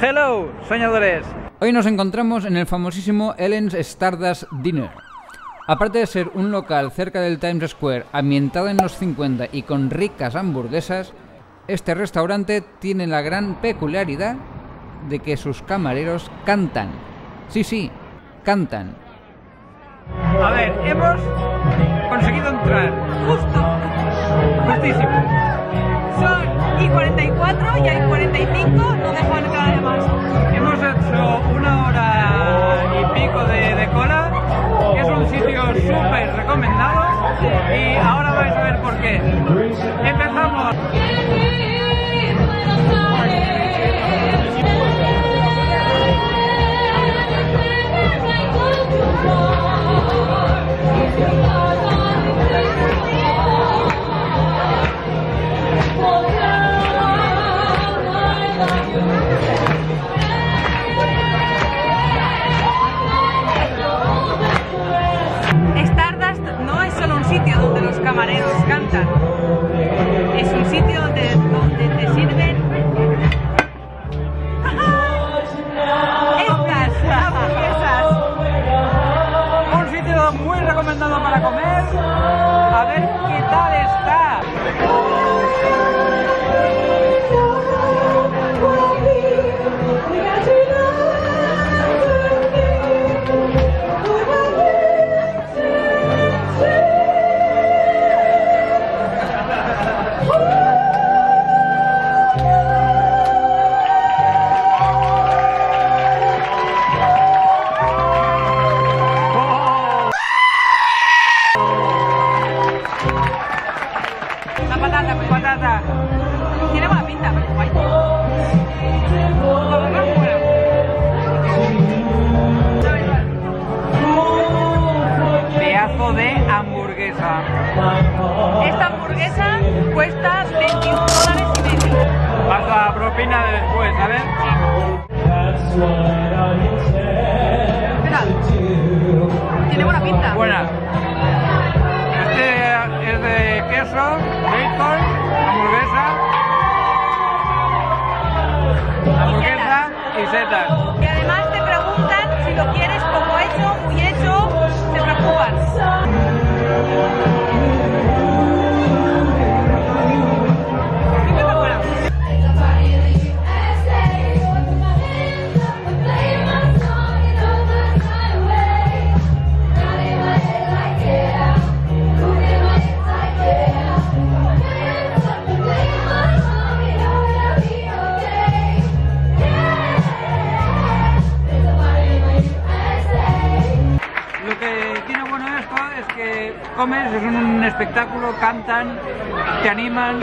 Hello, soñadores. Hoy nos encontramos en el famosísimo Ellen's Stardust Diner. Aparte de ser un local cerca del Times Square, ambientado en los 50 y con ricas hamburguesas, este restaurante tiene la gran peculiaridad de que sus camareros cantan. Sí, cantan. A ver, hemos conseguido entrar justísimo. Son y 44 y hay 45, no dejan entrar además. Hemos hecho una hora y pico de cola, que es un sitio súper recomendado y ahora vais a ver por qué. Empezamos. Stardust no es solo un sitio donde los camareros cantan, es un sitio donde te sirven estas hamburguesas. Un sitio muy recomendado para comer. A ver qué tal está. Patata. Tiene buena pinta, pero guay. Como más fuera. Pedazo de hamburguesa. Esta hamburguesa cuesta $21,50. Pasa propina de después, ¿sabes? ¿Qué tal? Tiene buena pinta. Buena. Este es de queso, bacon, hamburguesa y setas. Y además te preguntan si lo quieres como hecho, muy hecho, te preocupan. Comes, es un espectáculo, cantan, te animan.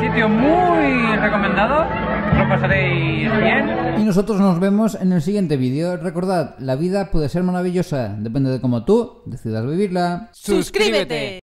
Sitio muy recomendado, lo pasaréis bien. Y nosotros nos vemos en el siguiente vídeo. Recordad, la vida puede ser maravillosa, depende de cómo tú decidas vivirla. ¡Suscríbete!